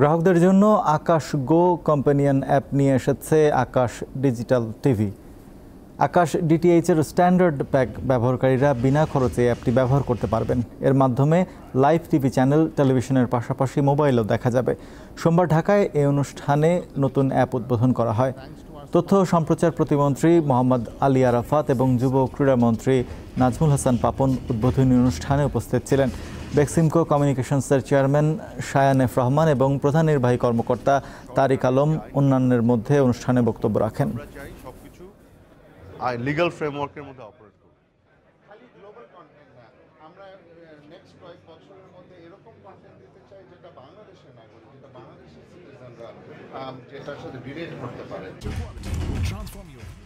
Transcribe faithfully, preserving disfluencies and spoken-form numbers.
গ্রাহকদের জন্য আকাশ গো companion app নিয়ে এসেছে আকাশ ডিজিটাল টিভি। আকাশ ডিটিএইচের স্ট্যান্ডার্ড প্যাক ব্যবহারকারীরা বিনা খরচে অ্যাপটি ব্যবহার করতে পারবেন। এর মাধ্যমে লাইভ টিভি চ্যানেল, টেলিভিশনের পাশাপাশি মোবাইলও দেখা যাবে। সোমবার ঢাকায় এই অনুষ্ঠানে নতুন অ্যাপ উদ্বোধন করা হয়। তথ্য সম্প্রচার প্রতিমন্ত্রী মোহাম্মদ আলী আরাফাত এবং যুব ক্রীড়ামন্ত্রী নাজমুল হাসান পাপন উদ্বোধনী অনুষ্ঠানে উপস্থিত ছিলেন। বেক্সিম কমিউনিকেশনসের চেয়ারম্যান শায়ান এফ রহমান এবং প্রধান নির্বাহী কর্মকর্তা তারিক আলম উন্ননের মধ্যে অনুষ্ঠানে বক্তব্য রাখেন। আই লিগ্যাল ফ্রেমওয়ার্কের মধ্যে অপারেট করব, খালি গ্লোবাল কন্টেন্ট না, আমরা নেক্সট কয়েক বছরের মধ্যে এরকম কন্টেন্ট দিতে চাই যেটা বাংলাদেশে না করে, যেটা বাংলাদেশের সিটিজেনরা যেটার সাথে রিলেট করতে পারে।